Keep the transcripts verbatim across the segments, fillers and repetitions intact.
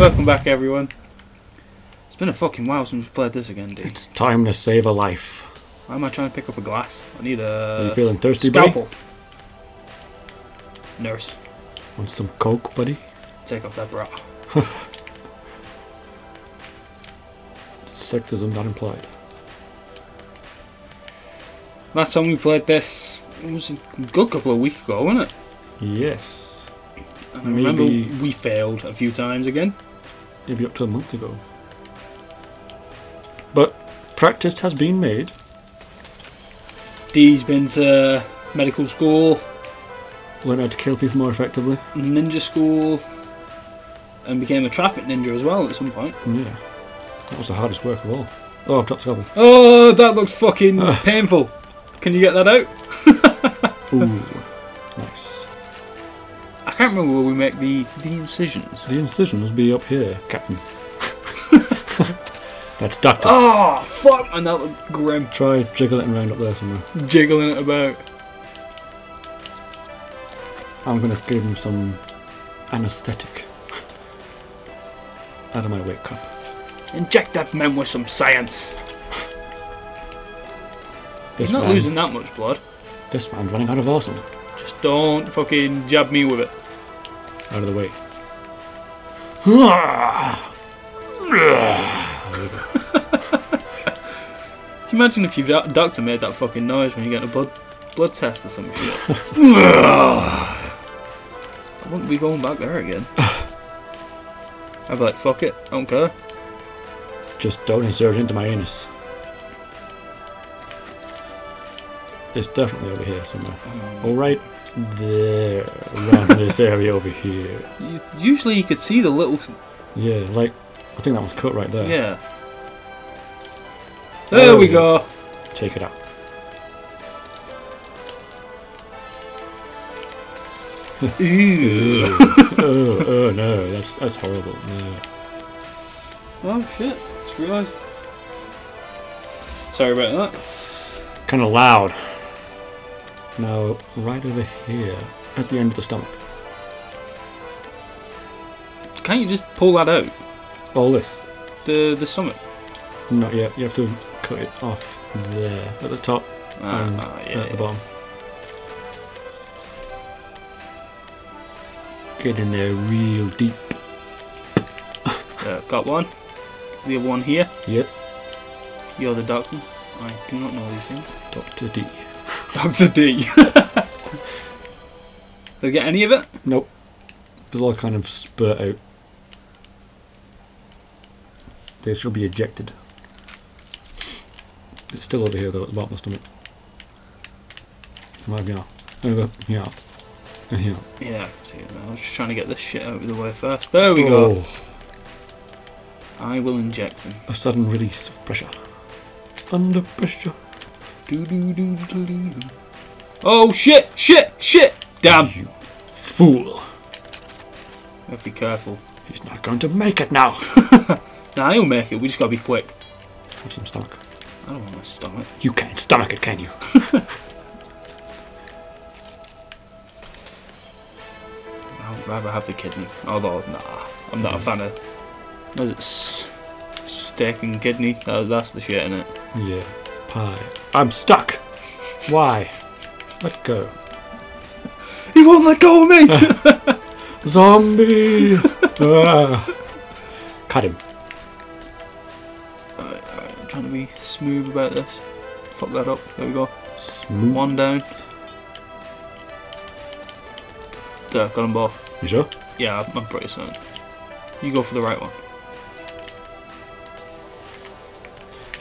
Welcome back, everyone. It's been a fucking while since we played this again, dude. It's time to save a life. Why am I trying to pick up a glass? I need a... Are you feeling thirsty, scalpel. Buddy? Nurse. Want some coke, buddy? Take off that bra. Sexism not implied. Last time we played this, it was a good couple of weeks ago, wasn't it? Yes. And I remember we failed a few times again. Maybe up to a month ago. But practice has been made. Dee's been to medical school. Learned how to kill people more effectively. Ninja school. And became a traffic ninja as well at some point. Yeah. That was the hardest work of all. Oh, I've dropped the cover. Oh, that looks fucking uh. painful. Can you get that out? Ooh, nice. I can't remember where we make the, the incisions. The incisions be up here, Captain. That's Doctor. Oh, fuck! And that looked grim. Try jiggling it around up there somewhere. Jiggling it about. I'm going to give him some anaesthetic. Out of my wake cup. Inject that man with some science. He's not man, losing that much blood. This man's running out of awesome. Just don't fucking jab me with it. Out of the way. Can you imagine if your doctor made that fucking noise when you get a blood blood test or something? I wouldn't be going back there again. I'd be like, fuck it, I don't care. Just don't insert it into my anus. It's definitely over here somewhere. Mm. All right, there, around this area over here. You, usually, you could see the little. Yeah, like I think that was cut right there. Yeah. There, there we go. go. Take it out. Ew. oh, oh no, that's that's horrible. No. Oh shit! Just realised. Sorry about that. Kind of loud. Now, right over here, at the end of the stomach. Can't you just pull that out? All this? The the stomach? Not yet. You have to cut it off there, at the top ah, and ah, yeah, at the yeah. bottom. Get in there real deep. uh, got one. We have one here. Yep. You're the doctor. I do not know these things. Doctor D. Doctor D. Did I get any of it? Nope. They'll all kind of spurt out. They shall be ejected. It's still over here though, at the bottom of the stomach. Come over here. Over here. And here. Yeah, I can see it now. I was just trying to get this shit out of the way first. There we oh. go. I will inject him. A sudden release of pressure. Under pressure. Do, do, do, do, do. Oh shit! Shit! Shit! Damn you, fool! Have to be careful. He's not going to make it now. Nah, he'll make it. We just gotta be quick. Have some stomach. I don't want my stomach. You can't stomach it, can you? I'd rather have the kidney. Although, nah, I'm not mm. a fan of. What is it? Steak and kidney. That, that's the shit, innit? Yeah. Pie. I'm stuck! Why? Let go. He won't let go of me! Zombie! ah. Cut him. Alright, alright. I'm trying to be smooth about this. Fuck that up. There we go. Smooth. One down. There, got them both. You sure? Yeah, I'm pretty certain. You go for the right one.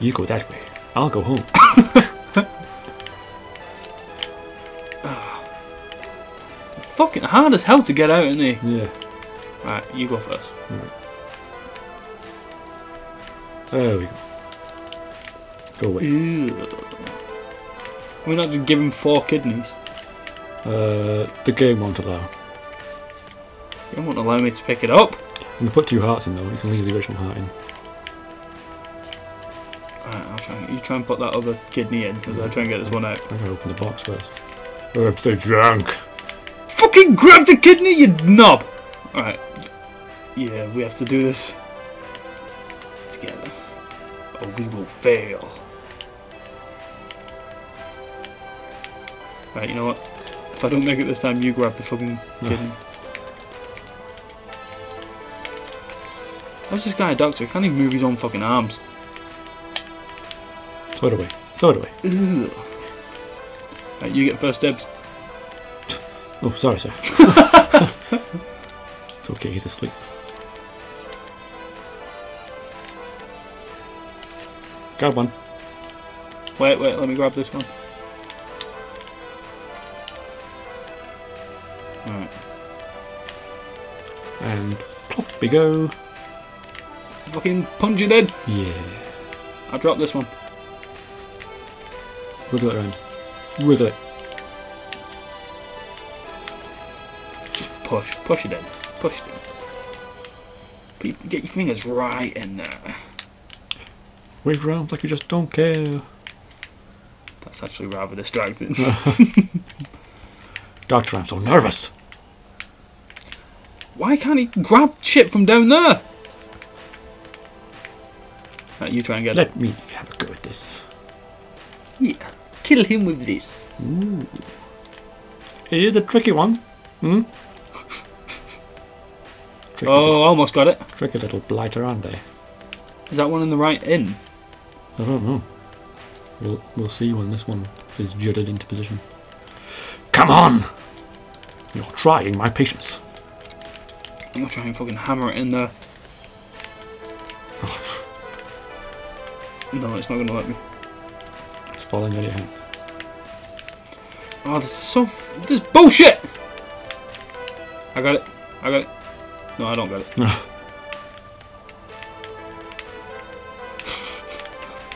You go that way. I'll go home. Fucking hard as hell to get out, isn't he? Yeah. Right, you go first. Right. There we go. Go away. Ew. We're not just giving four kidneys. Uh, the game won't allow. It won't allow me to pick it up. You can put two hearts in though. You can leave the original heart in. You try and put that other kidney in, because yeah. I try and get this one out. I'm going to open the box first. Oh, I'm so drunk. Fucking grab the kidney, you knob! Alright. Yeah, we have to do this together, or we will fail. Right, you know what? If I don't make it this time, you grab the fucking kitten. No. How's this guy a doctor? He can't even move his own fucking arms. Throw it away. Throw it away. Ugh. Right, you get first dibs. Oh, sorry, sir. It's okay, he's asleep. Grab one. Wait, wait, let me grab this one. Alright. And plop, we go. Fucking punch it in. Yeah. I dropped this one. Wiggle it around. Wiggle it. Push. Push it in. Push it in. Get your fingers right in there. Wave around like you just don't care. That's actually rather distracting. Doctor, I'm so nervous. Why can't he grab shit from down there? Right, you try and get Let it. Let me have a go at this. Yeah. Kill him with this. Ooh. It is a tricky one. Hmm? Tricky oh, little, almost got it. Tricky little blighter, aren't they? Is that one in the right in? I don't know. We'll, we'll see when this one is jutted into position. Come on! You're trying my patience. I'm not trying to fucking hammer it in there. No, it's not going to let me. It's falling out of your hand. Oh, this is so... F this is bullshit! I got it. I got it. No, I don't got it. No.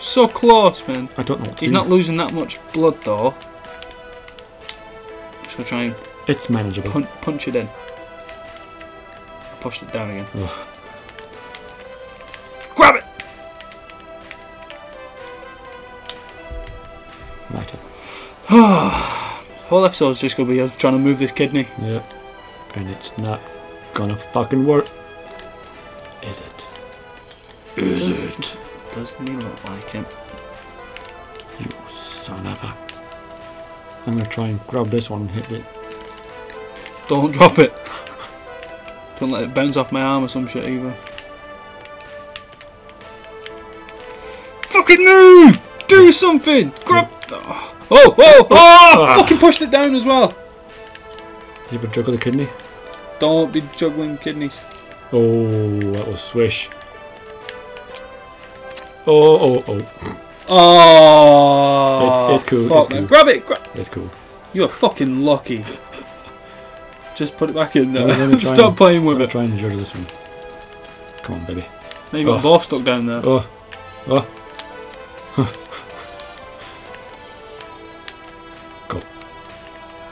So close, man. I don't know what He's not mean. losing that much blood, though. I'm just going to try and... It's manageable. Punch, punch it in. I pushed it down again. Ugh. Grab it! Whole episode's just gonna be us trying to move this kidney. Yeah, and it's not gonna fucking work, is it? Is doesn't, it? Doesn't he look like it? You son of a! I'm gonna try and grab this one and hit it. Don't drop it. Don't let it bounce off my arm or some shit either. Fucking move! Do something! Grab! Oh, oh, oh! oh ah. Fucking pushed it down as well! You ever juggle a kidney? Don't be juggling kidneys. Oh, that was swish. Oh, oh, oh. Oh! It's, it's cool, fuck it's cool. Man. Grab it! Gra it's cool. You are fucking lucky. Just put it back in there. Let me, let me Stop and, playing with it. Try and juggle this one. Come on, baby. Now you've oh. got both stuck down there. Oh, oh.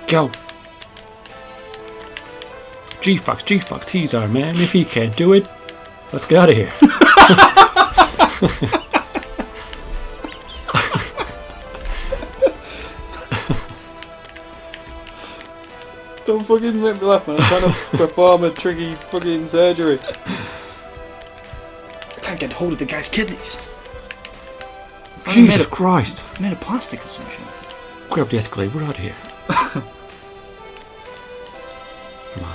Go! G-Fox, G-Fox, he's our man. If he can't do it, let's get out of here. Don't fucking make me laugh, man. I'm trying to perform a tricky fucking surgery. I can't get hold of the guy's kidneys. Jesus made Christ. Of, made of plastic or some shit. Grab the escalator, we're out of here. Come on.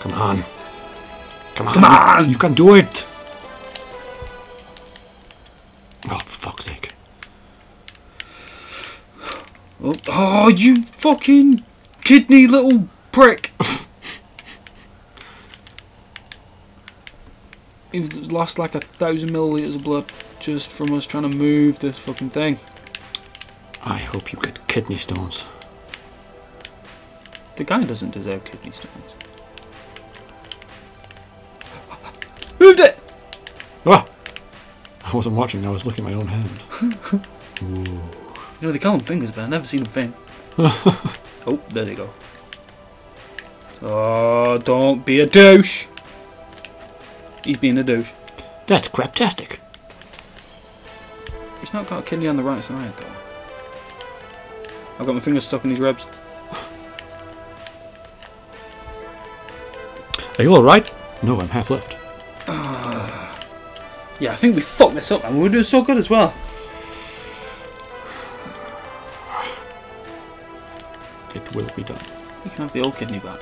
Come on. Come on. Come on! You can do it! Oh, for fuck's sake. Oh, oh you fucking kidney little prick! You've lost like a thousand millilitres of blood just from us trying to move this fucking thing. I hope you get kidney stones. The guy doesn't deserve kidney stones. Moved it! Oh, I wasn't watching, I was looking at my own hand. You know, they call them fingers, but I've never seen them faint. Oh, there they go. Oh, don't be a douche! He's being a douche. That's craptastic. He's not got a kidney on the right side, though. I've got my fingers stuck in these ribs. Are you alright? No, I'm half left. Uh, yeah, I think we fucked this up, and we were doing so good as well. It will be done. You can have the old kidney back.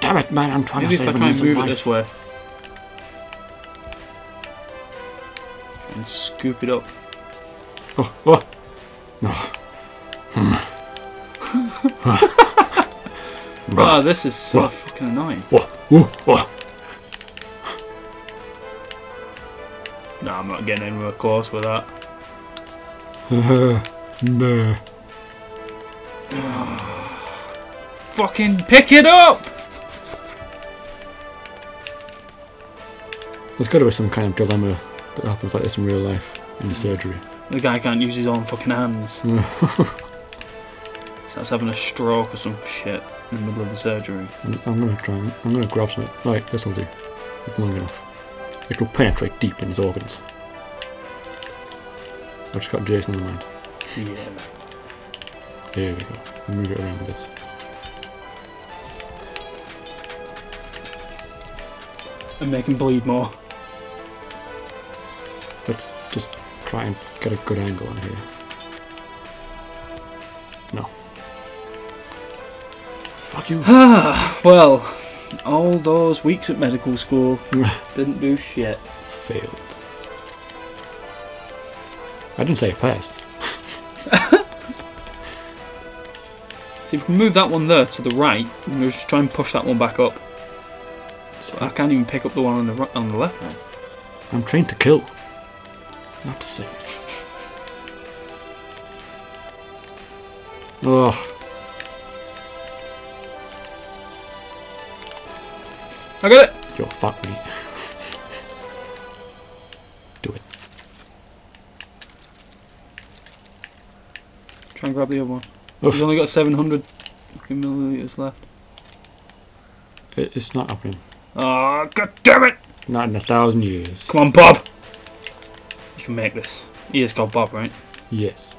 Damn it, man, I'm trying Maybe to save an innocent life. Maybe if I try and move it this way. And scoop it up. Oh, oh. No. Hmm. Oh, this is so what? fucking annoying. What? What? What? Nah, I'm not getting anywhere close with that. No. Fucking pick it up! There's got to be some kind of dilemma that happens like this in real life, in the surgery. The guy can't use his own fucking hands. So that's having a stroke or some shit in the middle of the surgery. I'm, I'm gonna try. And, I'm gonna grab something. Right, this will do. It's long enough. It will penetrate deep in his organs. I've just got Jason in mind. Yeah. Here we go. Move it around with this. And make him bleed more. Let's just try and get a good angle on here. No. Fuck you. Well, all those weeks at medical school didn't do shit. Failed. I didn't say I passed. See, if we can move that one there to the right, we're we'll just try and push that one back up. So I can't even pick up the one on the right, on the left now. I'm trained to kill, not to save. Oh. I got it. You're fuck me. Do it. Try and grab the other one. Oof. We've only got seven hundred milliliters left. It, it's not happening. Oh, god damn it! Not in a thousand years. Come on, Bob! You can make this. He is called Bob, right? Yes.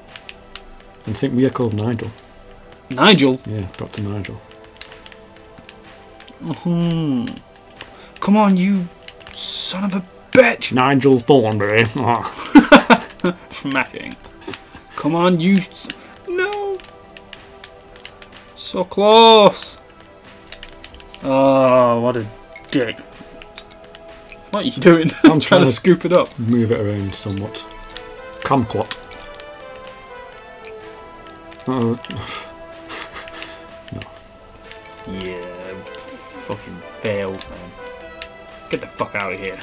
And I think we are called Nigel. Nigel? Yeah, Doctor Nigel. Mm-hmm. Come on, you son of a bitch! Nigel Thornberry. Oh. Smacking. Come on, you. S no! So close! Oh, what a dick. What are you doing? I'm trying, trying to, to scoop it up. Move it around somewhat. Kumquat. Uh oh. No. Yeah, fucking failed, man. Get the fuck out of here.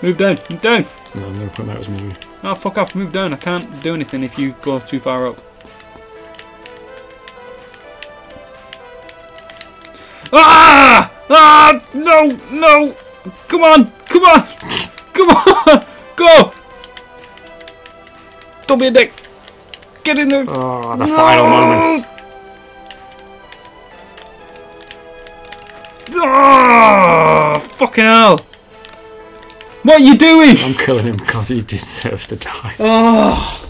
Move down, move down. No, I'm gonna put him out as moving. Oh, fuck off, move down. I can't do anything if you go too far up. Ah! Ah! No! No! Come on! Come on! Come on! Go! Don't be a dick! Get in there! Oh, the no. final moments! Oh, fucking hell! What are you doing? I'm killing him because he deserves to die. Oh.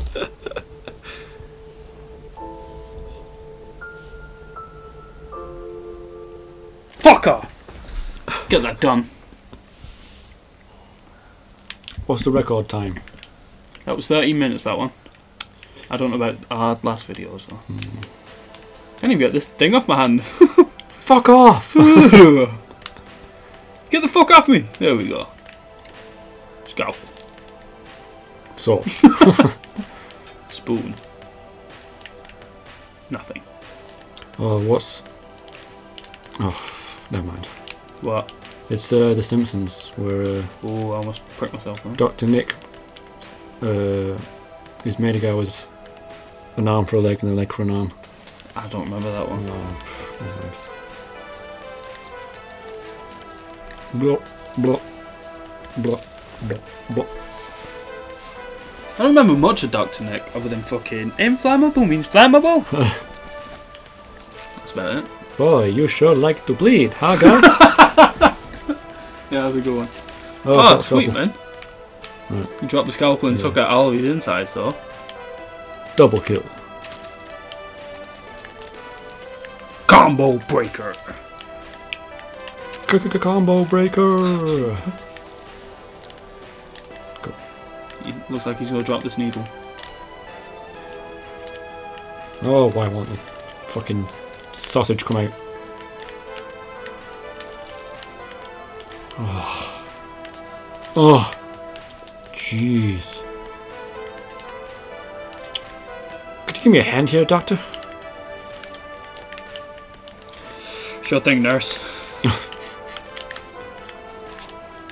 Fuck off! Get that done. What's the record time? That was thirty minutes, that one. I don't know about our last videos, though. Mm. I can't even get this thing off my hand. Fuck off! Get the fuck off me! There we go. Let's go. So. Spoon. Nothing. Oh, uh, what's... Oh. Never mind. What? It's uh, The Simpsons, where... Uh, oh, I almost pricked myself. Right? Doctor Nick uh, is made a guy with an arm for a leg and a leg for an arm. I don't remember that one. No. Blah, blah, blah, blah. I don't remember much of Doctor Nick other than fucking inflammable means flammable. That's about it. Boy, you sure like to bleed, huh, guy? Yeah, that's a good one. Oh, oh sweet, man. Right. He dropped the scalpel and yeah. took out all of his insides, though. Double kill. Combo breaker. C-c-c-combo breaker. He looks like he's gonna drop this needle. Oh, why won't the fucking sausage come out? Oh, oh, jeez. Could you give me a hand here, Doctor? Sure thing, nurse.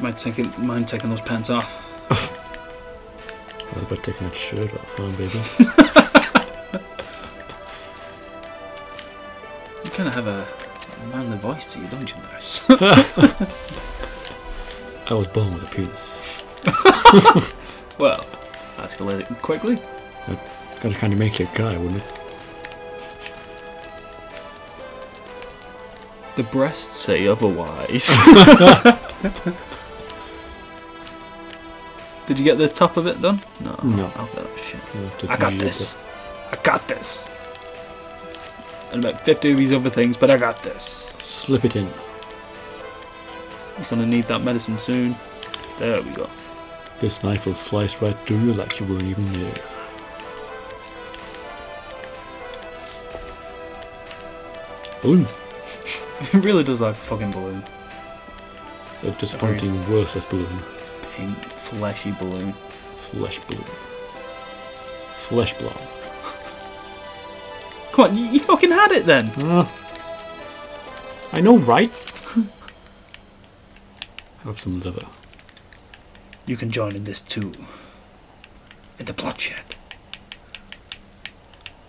Mind taking, mind taking those pants off? I was about taking that shirt off, huh, baby? You kind of have a manly voice to you, don't you, nurse? I was born with a penis. Well, that's escalated quickly. That, that kind of makes you a guy, wouldn't it? The breasts say otherwise. Did you get the top of it done? No. No. I'll get that shit. No, I got this. It. I got this. And about fifty of these other things, but I got this. Slip it in. He's gonna need that medicine soon. There we go. This knife will slice right through you like you weren't even there. Ooh. It really does like a fucking balloon. A disappointing, a worthless balloon. Pink, fleshy balloon. Flesh balloon. Flesh blob. Come on, you, you fucking had it then! Uh, I know, right? Have some liver. You can join in this too. In the bloodshed.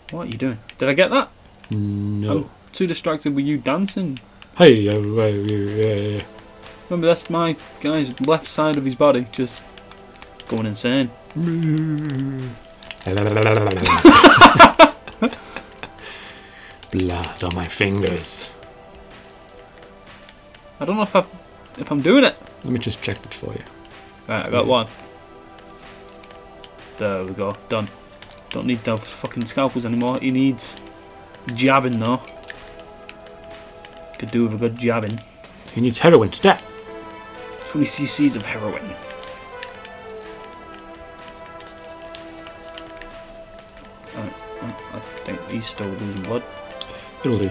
What are you doing? Did I get that? No. I'm too distracted with you dancing. Hey, yeah, yeah, yeah. Remember, that's my guy's left side of his body just going insane. Blood on my fingers. I don't know if I if I'm doing it. Let me just check it for you. Right, I got yeah. one. There we go. Done. Don't need those fucking scalpels anymore. He needs jabbing though. Could do with a good jabbing. He needs heroin stat. Twenty cc's of heroin. Right, I think he's still losing blood. It'll do.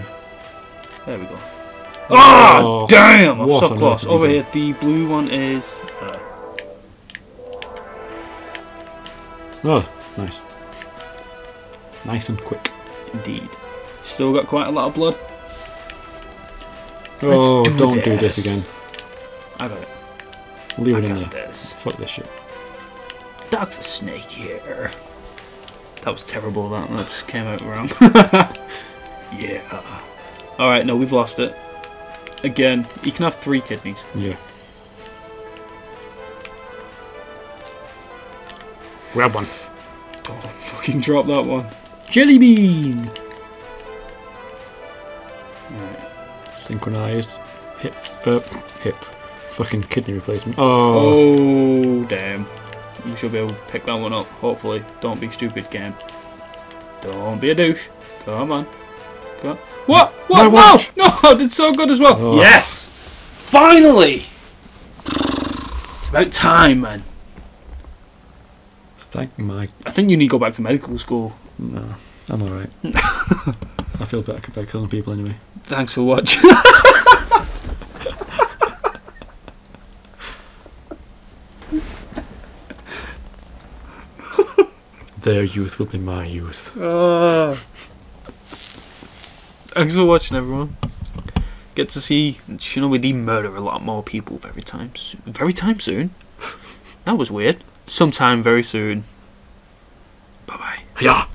There we go. Ah, oh, oh, damn! I'm so close. Over here, the blue one is. Uh, oh, nice. Nice and quick. Indeed. Still got quite a lot of blood. Oh, do don't this. do this again. I got it. Leave I it in there. This. Fuck this shit. That's a snake here. That was terrible, that. That just came out wrong. Yeah. Alright, no, we've lost it. Again, he can have three kidneys. Yeah. Grab one. Don't fucking drop that one. Jelly bean! Alright. Synchronised. Hip. Uh, hip. Fucking kidney replacement. Oh. Oh, damn. You should be able to pick that one up, hopefully. Don't be stupid, game. Don't be a douche. Come on. Come on. What? What? Wow! No, I did so good as well. Oh. Yes! Finally! It's about time, man. Thank my... I think you need to go back to medical school. No, I'm alright. I feel better about killing people anyway. Thanks for watching. Their youth will be my youth. Uh, thanks for watching, everyone. Get to see Shinobi D murder a lot more people very time soon. Very time soon? That was weird. Sometime very soon. Bye-bye. Yeah.